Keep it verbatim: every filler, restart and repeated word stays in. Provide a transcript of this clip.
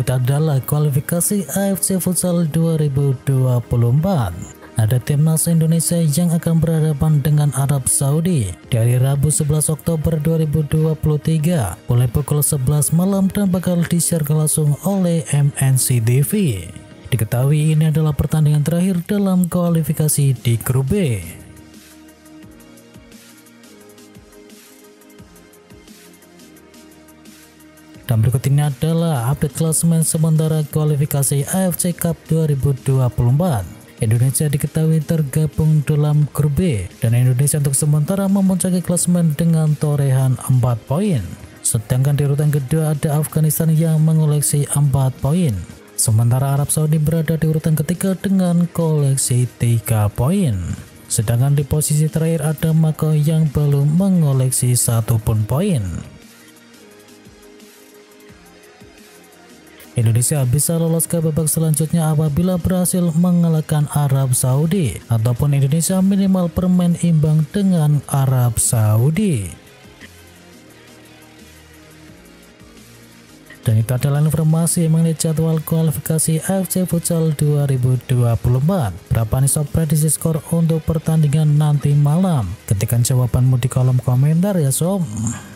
berikut adalah kualifikasi A F C Futsal dua ribu dua puluh empat. Ada timnas Indonesia yang akan berhadapan dengan Arab Saudi dari Rabu sebelas Oktober dua ribu dua puluh tiga mulai pukul sebelas malam dan bakal disiarkan langsung oleh M N C T V. Diketahui ini adalah pertandingan terakhir dalam kualifikasi di grup B. Dan berikut ini adalah update klasemen sementara kualifikasi A F C Cup dua ribu dua puluh empat. Indonesia diketahui tergabung dalam grup B dan Indonesia untuk sementara memuncaki klasemen dengan torehan empat poin. Sedangkan di urutan kedua ada Afghanistan yang mengoleksi empat poin. Sementara Arab Saudi berada di urutan ketiga dengan koleksi tiga poin. Sedangkan di posisi terakhir ada Maroko yang belum mengoleksi satu pun poin. Indonesia bisa lolos ke babak selanjutnya apabila berhasil mengalahkan Arab Saudi ataupun Indonesia minimal bermain imbang dengan Arab Saudi. Dan itu adalah informasi mengenai jadwal kualifikasi A F C Futsal dua ribu dua puluh empat. Berapa nih sob prediksi skor untuk pertandingan nanti malam? Ketikkan jawabanmu di kolom komentar ya sob.